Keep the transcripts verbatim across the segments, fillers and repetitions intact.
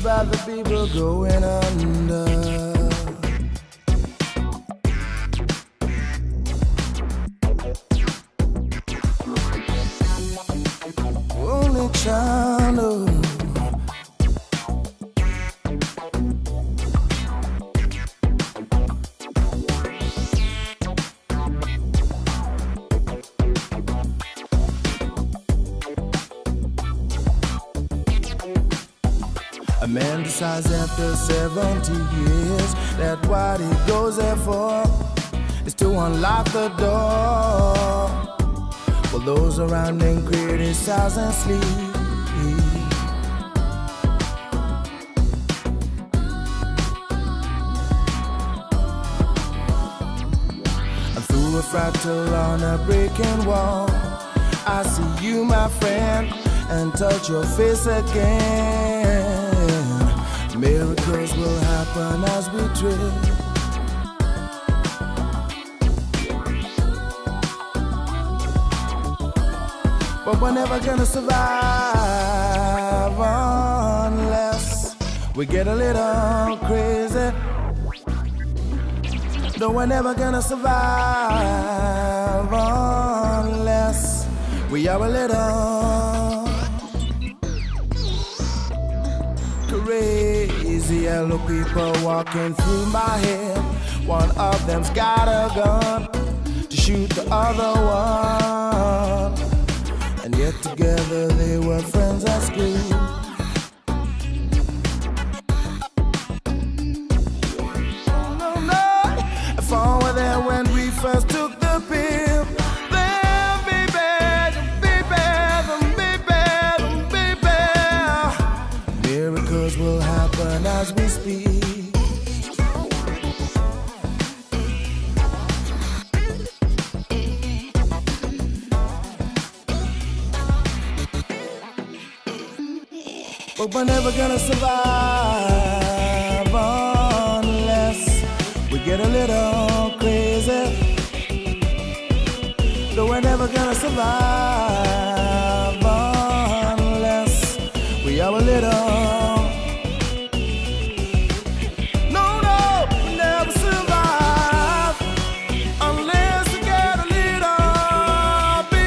about the people going under. Trying to a man decides after seventy years that what he goes there for is to unlock the door. Well, those around him criticize and sleep. And through a fractal on a breaking wall, I see you, my friend, and touch your face again. Miracles will happen as we drift. But we're never gonna survive unless we get a little crazy. No, we're never gonna survive unless we are a little crazy. Yellow people walking through my head. One of them's got a gun to shoot the other one. And yet together they were friends at school. Oh no, no, if all were there when we first took the pill, then be bad, be bad, be bad, be bad. Miracles will happen as we speak. But we're never gonna survive unless we get a little crazy. No, we're never gonna survive unless we are a little. No, no, we'll never survive unless we get a little bit.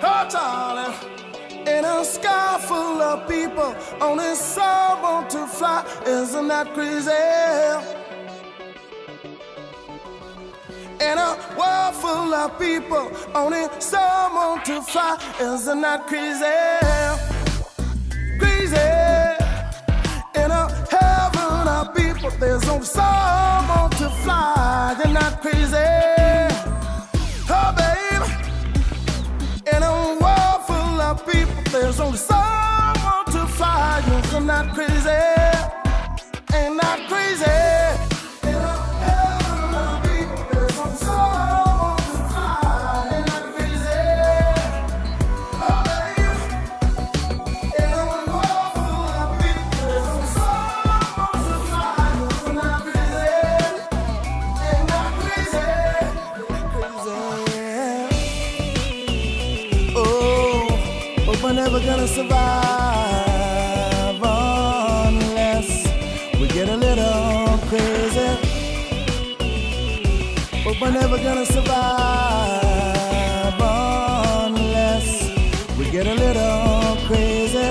Oh, darling, in a sky full of people, only some want to fly. Isn't that crazy? In a world full of people, only some want to fly. Isn't that crazy? Crazy. In a heaven of people, there's only some want to fly. Isn't that crazy? Oh, baby. In a world full of people, there's only someone to fly. You're not crazy, ain't not crazy. In a heaven of people, there's only someone to fly. Ain't not crazy, oh baby. In a world full of people, there's only someone to fly. You're not crazy, ain't not crazy, crazy. We're never gonna survive unless we get a little crazy. But we're never gonna survive unless we get a little crazy.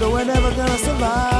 But we're never gonna survive.